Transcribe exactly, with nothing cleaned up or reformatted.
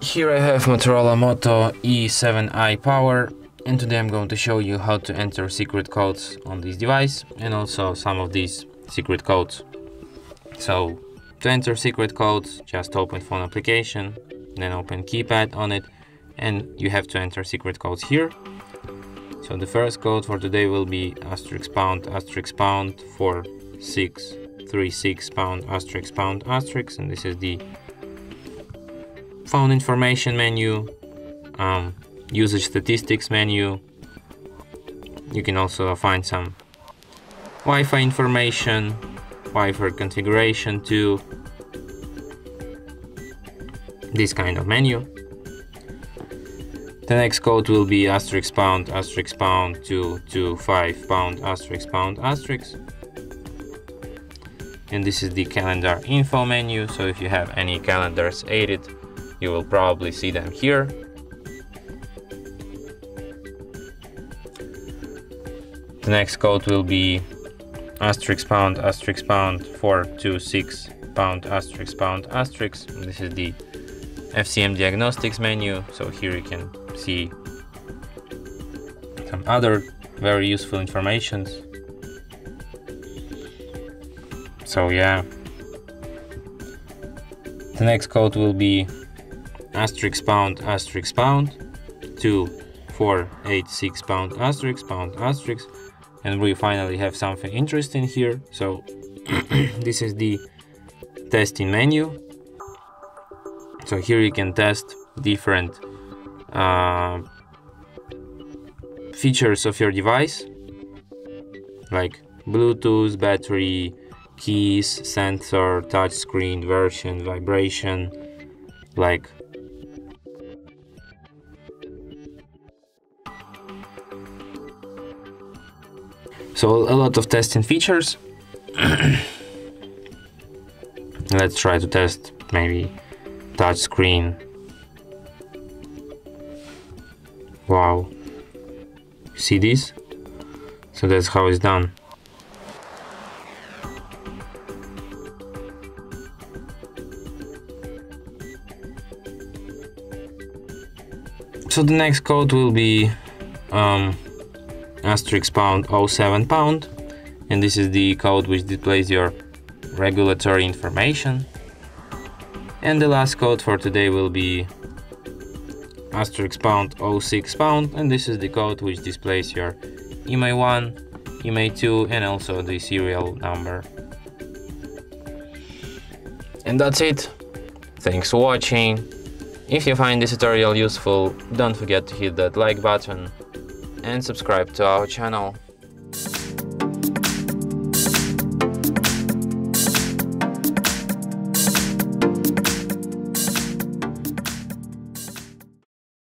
Here I have Motorola Moto E seven i Power, and today I'm going to show you how to enter secret codes on this device and also some of these secret codes. So to enter secret codes, just open phone application, then open keypad on it, and you have to enter secret codes here. So the first code for today will be asterisk pound asterisk pound four six three six pound asterisk pound asterisk, and this is the phone information menu, um, usage statistics menu. You can also find some Wi-Fi information, Wi-Fi configuration too. This kind of menu. The next code will be asterisk pound asterisk pound two two five pound asterisk pound asterisk, and this is the calendar info menu. So if you have any calendars added, you will probably see them here. The next code will be asterisk pound asterisk pound four two six pound asterisk pound asterisk. This is the F C M Diagnostics menu, so here you can see some other very useful information. So yeah, the next code will be asterisk pound asterisk pound two four eight six pound asterisk pound asterisk, and we finally have something interesting here. So this is the testing menu. So here you can test different uh, features of your device, like Bluetooth, battery, keys, sensor, touchscreen, version, vibration, like so a lot of testing features. Let's try to test maybe touch screen. Wow, see this? So that's how it's done. So the next code will be um, asterisk pound oh seven pound, and this is the code which displays your regulatory information. And the last code for today will be asterisk pound oh six pound, and this is the code which displays your I M E I one, I M E I two, and also the serial number. And that's it. Thanks for watching. If you find this tutorial useful, don't forget to hit that like button and subscribe to our channel.